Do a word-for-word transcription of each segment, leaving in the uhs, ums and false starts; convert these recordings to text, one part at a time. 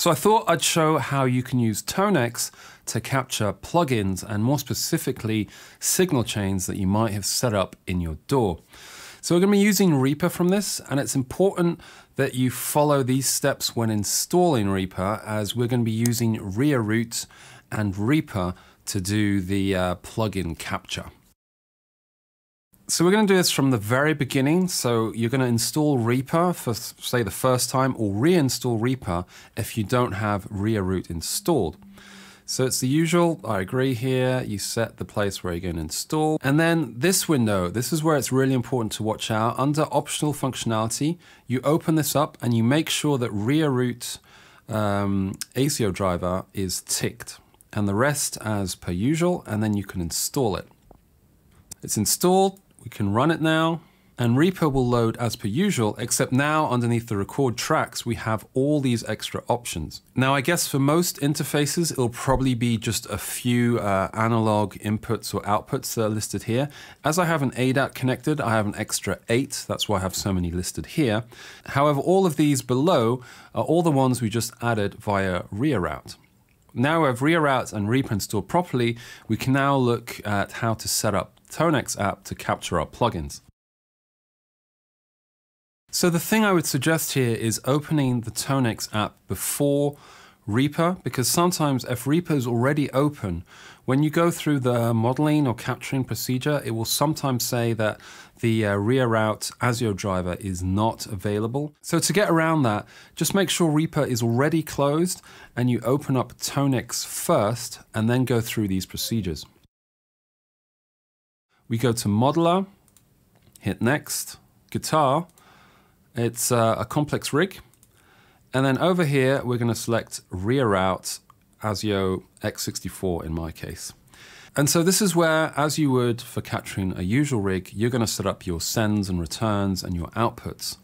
So I thought I'd show how you can use ToneX to capture plugins and more specifically signal chains that you might have set up in your D A W. So we're going to be using Reaper from this, and it's important that you follow these steps when installing Reaper, as we're going to be using ReaRoute and Reaper to do the uh, plugin capture. So we're going to do this from the very beginning. So you're going to install Reaper for, say, the first time, or reinstall Reaper if you don't have ReaRoute installed. So it's the usual, I agree here, you set the place where you're going to install. And then this window, this is where it's really important to watch out. Under optional functionality, you open this up and you make sure that ReaRoute um, ASIO driver is ticked, and the rest as per usual, and then you can install it. It's installed, we can run it now, and Reaper will load as per usual, except now underneath the record tracks, we have all these extra options. Now, I guess for most interfaces, it'll probably be just a few uh, analog inputs or outputs that are listed here. As I have an A D A T connected, I have an extra eight, that's why I have so many listed here. However, all of these below are all the ones we just added via ReaRoute. Now we have ReaRoute and Reaper installed properly, we can now look at how to set up ToneX app to capture our plugins. So the thing I would suggest here is opening the ToneX app before Reaper, because sometimes if Reaper is already open, when you go through the modeling or capturing procedure, it will sometimes say that the uh, ReaRoute ASIO driver is not available. So to get around that, just make sure Reaper is already closed and you open up ToneX first and then go through these procedures. We go to Modeler, hit Next, Guitar, it's uh, a complex rig, and then over here we're going to select ReaRoute ASIO X sixty-four in my case. And so this is where, as you would for capturing a usual rig, you're going to set up your sends and returns and your outputs.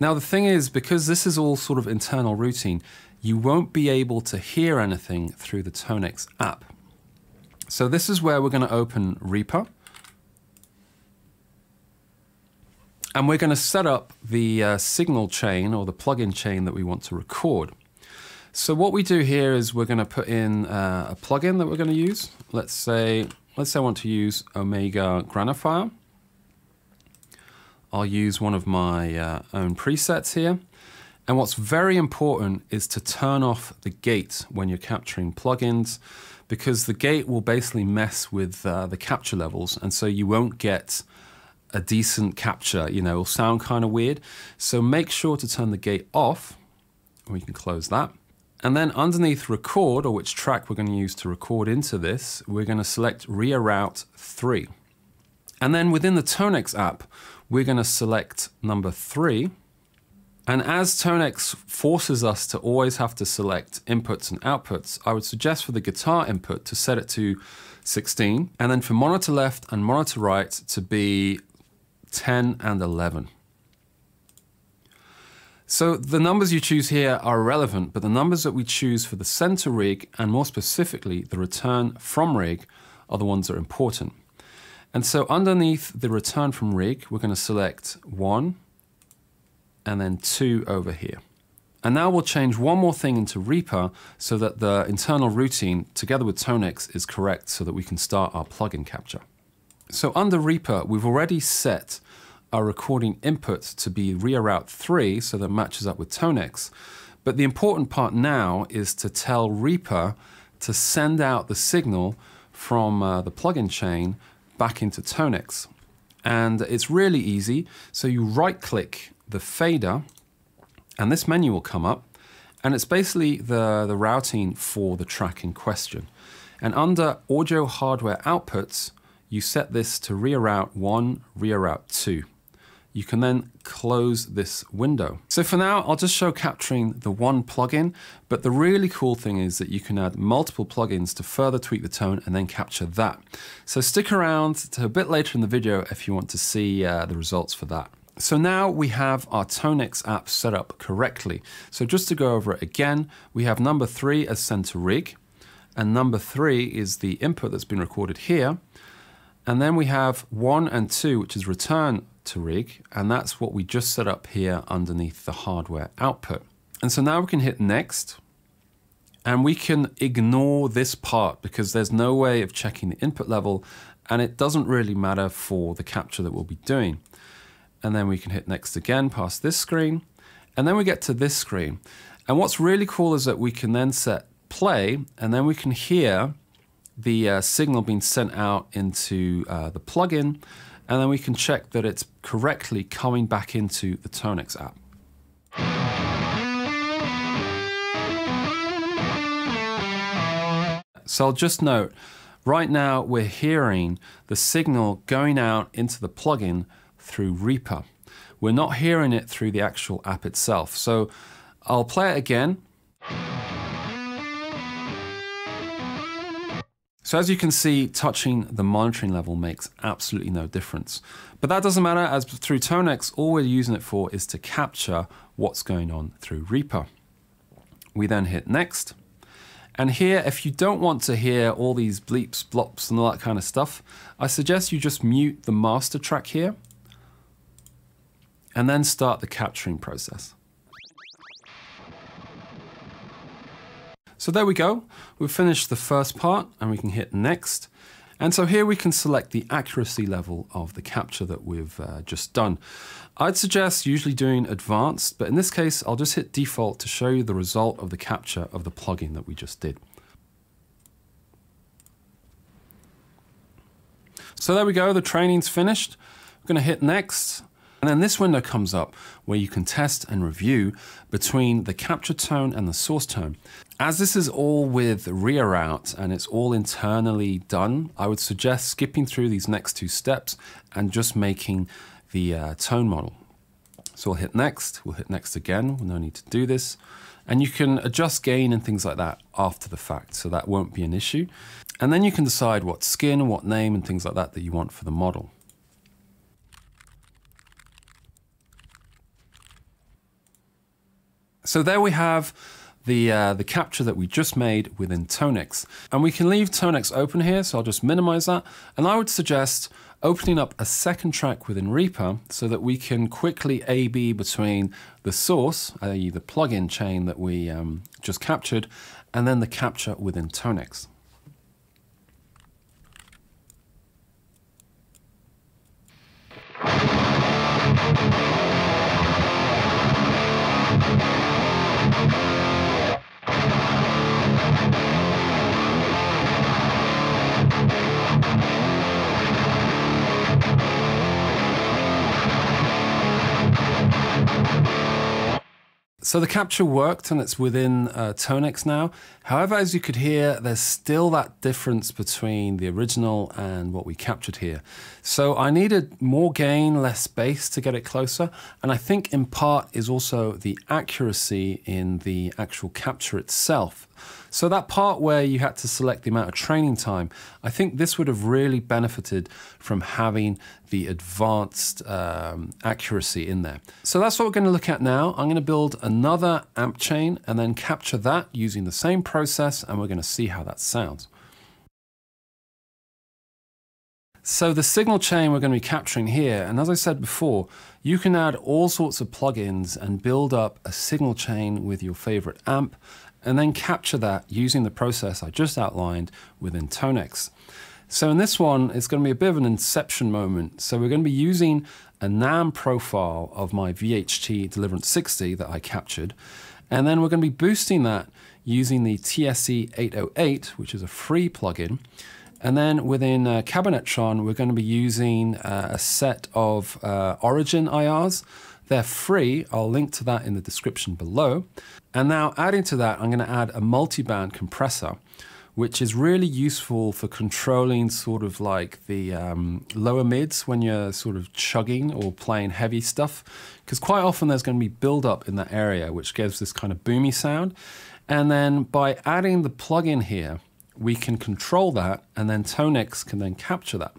Now the thing is, because this is all sort of internal routing, you won't be able to hear anything through the ToneX app. So this is where we're going to open Reaper. And we're going to set up the uh, signal chain or the plugin chain that we want to record. So what we do here is we're going to put in uh, a plugin that we're going to use. Let's say, let's say I want to use Omega Granophyre. I'll use one of my uh, own presets here. And what's very important is to turn off the gate when you're capturing plugins, because the gate will basically mess with uh, the capture levels, and so you won't get a decent capture, you know, it'll sound kind of weird. So make sure to turn the gate off, or you can close that. And then underneath record, or which track we're going to use to record into this, we're going to select ReaRoute three. And then within the ToneX app, we're going to select number three. And as ToneX forces us to always have to select inputs and outputs, I would suggest for the guitar input to set it to sixteen, and then for monitor left and monitor right to be ten and eleven. So the numbers you choose here are irrelevant, but the numbers that we choose for the center rig, and more specifically the return from rig, are the ones that are important. And so underneath the return from rig, we're going to select one and then two over here. And now we'll change one more thing into Reaper so that the internal routing together with ToneX is correct so that we can start our plugin capture. So under Reaper, we've already set our recording input to be ReaRoute three, so that matches up with ToneX. But the important part now is to tell Reaper to send out the signal from uh, the plugin chain back into ToneX. And it's really easy. So you right-click the fader, and this menu will come up, and it's basically the, the routing for the track in question. And under Audio Hardware Outputs, you set this to ReaRoute one, ReaRoute two. You can then close this window. So for now, I'll just show capturing the one plugin, but the really cool thing is that you can add multiple plugins to further tweak the tone and then capture that. So stick around to a bit later in the video if you want to see uh, the results for that. So now we have our ToneX app set up correctly. So just to go over it again, we have number three as center rig, and number three is the input that's been recorded here. And then we have one and two, which is return to rig, and that's what we just set up here underneath the hardware output. And so now we can hit Next, And we can ignore this part because there's no way of checking the input level and it doesn't really matter for the capture that we'll be doing. And then we can hit next again past this screen. And then we get to this screen. And what's really cool is that we can then set play and then we can hear the uh, signal being sent out into uh, the plugin. And then we can check that it's correctly coming back into the ToneX app. So I'll just note, right now we're hearing the signal going out into the plugin through Reaper. We're not hearing it through the actual app itself. So I'll play it again. So as you can see, touching the monitoring level makes absolutely no difference. But that doesn't matter, as through ToneX, all we're using it for is to capture what's going on through Reaper. We then hit next. And here, if you don't want to hear all these bleeps, blops, and all that kind of stuff, I suggest you just mute the master track here, and then start the capturing process. So there we go. We've finished the first part, and we can hit next. And so here we can select the accuracy level of the capture that we've uh, just done. I'd suggest usually doing advanced, but in this case, I'll just hit default to show you the result of the capture of the plugin that we just did. So there we go, the training's finished. We're gonna hit next. And then this window comes up where you can test and review between the capture tone and the source tone. As this is all with ReaRoute and it's all internally done, I would suggest skipping through these next two steps and just making the uh, tone model. So we'll hit next, we'll hit next again, no need to do this. And you can adjust gain and things like that after the fact, so that won't be an issue. And then you can decide what skin, what name and things like that that you want for the model. So there we have the, uh, the capture that we just made within ToneX. And we can leave ToneX open here, so I'll just minimize that. And I would suggest opening up a second track within Reaper so that we can quickly A B between the source, that is the plugin chain that we um, just captured, and then the capture within ToneX. So the capture worked and it's within uh, ToneX now. However, as you could hear, there's still that difference between the original and what we captured here. So I needed more gain, less bass to get it closer. And I think in part is also the accuracy in the actual capture itself. So that part where you had to select the amount of training time, I think this would have really benefited from having the advanced um, accuracy in there. So that's what we're going to look at now. I'm going to build another amp chain and then capture that using the same process, and we're going to see how that sounds. So the signal chain we're going to be capturing here, and as I said before, you can add all sorts of plugins and build up a signal chain with your favorite amp, and then capture that using the process I just outlined within ToneX. So in this one, it's going to be a bit of an inception moment. So we're going to be using a NAM profile of my V H T Deliverance sixty that I captured, and then we're going to be boosting that using the T S E eight oh eight, which is a free plugin. And then within uh, Cabinetron, we're going to be using uh, a set of uh, Origin I Rs. They're free. I'll link to that in the description below. And now adding to that, I'm going to add a multiband compressor, which is really useful for controlling sort of like the um, lower mids when you're sort of chugging or playing heavy stuff, because quite often there's going to be buildup in that area, which gives this kind of boomy sound. And then by adding the plugin here, we can control that, and then ToneX can then capture that.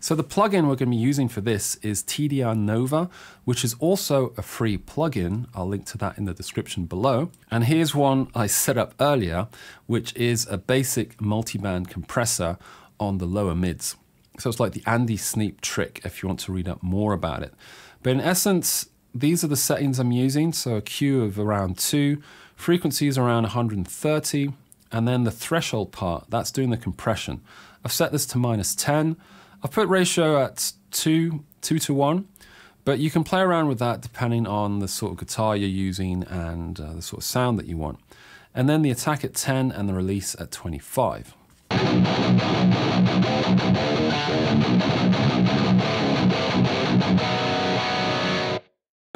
So the plugin we're going to be using for this is T D R Nova, which is also a free plugin. I'll link to that in the description below. And here's one I set up earlier, which is a basic multiband compressor on the lower mids. So it's like the Andy Sneap trick if you want to read up more about it. But in essence, these are the settings I'm using. So a Q of around two, frequencies around one hundred thirty, And then the threshold part, that's doing the compression. I've set this to minus ten. I've put ratio at two, two to one, but you can play around with that depending on the sort of guitar you're using and uh, the sort of sound that you want. And then the attack at ten and the release at twenty-five. I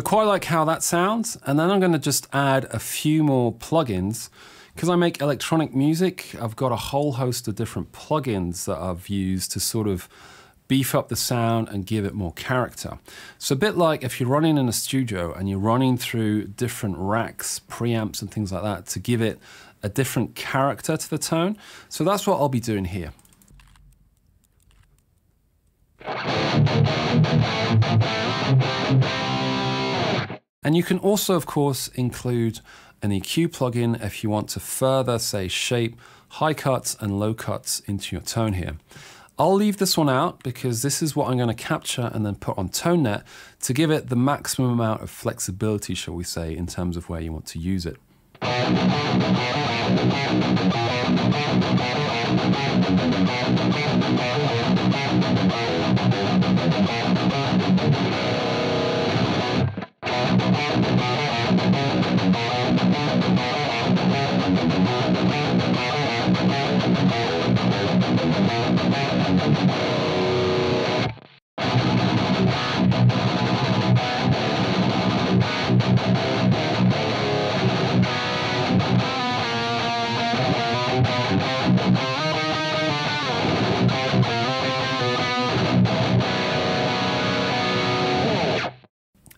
quite like how that sounds, and then I'm going to just add a few more plugins. Because I make electronic music, I've got a whole host of different plugins that I've used to sort of beef up the sound and give it more character. So a bit like if you're running in a studio and you're running through different racks, preamps and things like that to give it a different character to the tone. So that's what I'll be doing here. And you can also, of course, include an E Q plugin if you want to further, say, shape high cuts and low cuts into your tone here. I'll leave this one out because this is what I'm going to capture and then put on ToneNet to give it the maximum amount of flexibility, shall we say, in terms of where you want to use it.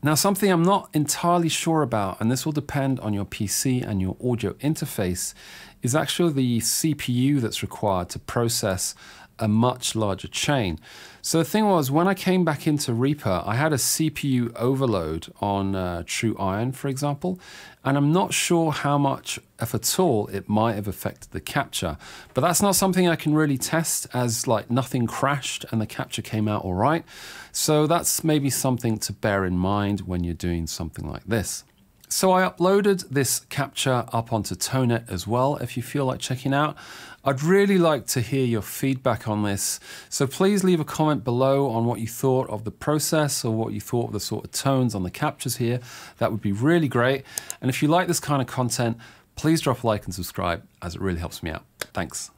Now, something I'm not entirely sure about, and this will depend on your P C and your audio interface, is actually the C P U that's required to process a much larger chain. So the thing was, when I came back into Reaper, I had a C P U overload on uh, True Iron, for example, and I'm not sure how much, if at all, it might have affected the capture. But that's not something I can really test, as like nothing crashed and the capture came out all right. So that's maybe something to bear in mind when you're doing something like this. So I uploaded this capture up onto ToneNet as well, if you feel like checking out. I'd really like to hear your feedback on this, so please leave a comment below on what you thought of the process or what you thought of the sort of tones on the captures here. That would be really great. And if you like this kind of content, please drop a like and subscribe, as it really helps me out. Thanks.